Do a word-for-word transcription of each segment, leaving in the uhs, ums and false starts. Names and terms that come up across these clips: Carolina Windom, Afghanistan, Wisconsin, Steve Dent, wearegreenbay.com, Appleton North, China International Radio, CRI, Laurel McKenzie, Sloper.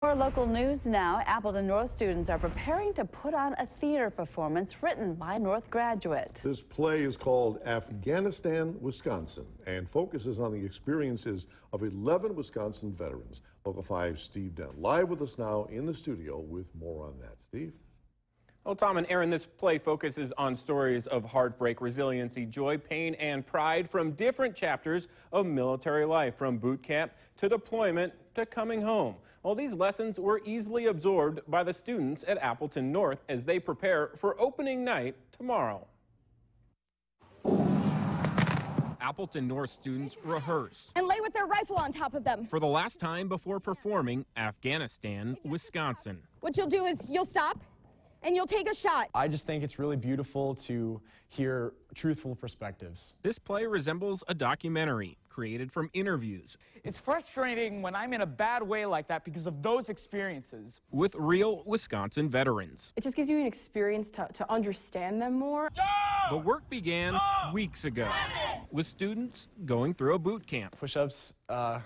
For local news now, Appleton North students are preparing to put on a theater performance written by North graduates. This play is called Afghanistan, Wisconsin, and focuses on the experiences of eleven Wisconsin veterans. Local five's Steve Dent live with us now in the studio with more on that. Steve? Well, Tom and Aaron, this play focuses on stories of heartbreak, resiliency, joy, pain, and pride from different chapters of military life, from boot camp to deployment to coming home. All these lessons were easily absorbed by the students at Appleton North as they prepare for opening night tomorrow. Appleton North students rehearsed and lay with their rifle on top of them for the last time before performing Afghanistan, Wisconsin. What you'll do is you'll stop and you'll take a shot. I just think it's really beautiful to hear truthful perspectives. This play resembles a documentary created from interviews. It's frustrating when I'm in a bad way like that because of those experiences. With real Wisconsin veterans. It just gives you an experience to, to understand them more. Go! The work began Go! weeks ago with students going through a boot camp. Push-ups, uh,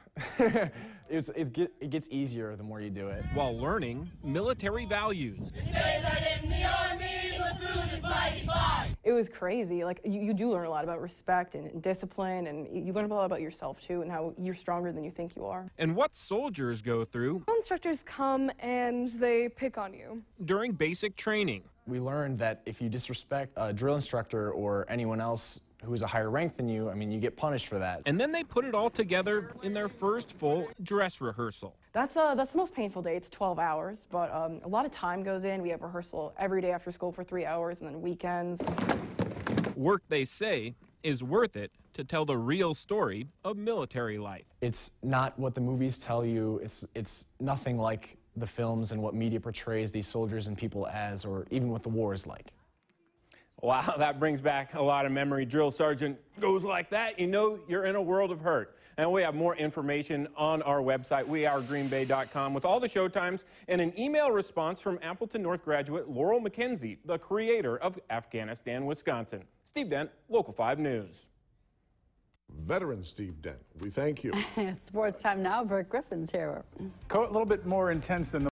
it's, it, get, it gets easier the more you do it. While learning military values. It was crazy. Like, you, you do learn a lot about respect and discipline, and you learn a lot about yourself, too, and how you're stronger than you think you are. And what soldiers go through. Instructors come and they pick on you. During basic training. We learned that if you disrespect a drill instructor or anyone else who is a higher rank than you, I mean, you get punished for that. And then they put it all together in their first full dress rehearsal. That's, uh, that's the most painful day. It's twelve hours, but um, a lot of time goes in. We have rehearsal every day after school for three hours and then weekends. Work, they say, is worth it to tell the real story of military life. It's not what the movies tell you. It's, it's nothing like the films and what media portrays these soldiers and people as, or even what the war is like. Wow, that brings back a lot of memory. Drill sergeant goes like that, you know you're in a world of hurt. And we have more information on our website, we are green bay dot com, with all the showtimes and an email response from Appleton North graduate Laurel McKenzie, the creator of Afghanistan, Wisconsin. Steve Dent, Local five News. Veteran Steve Dent, we thank you. Sports time now, Bert Griffin's here. A little bit more intense than the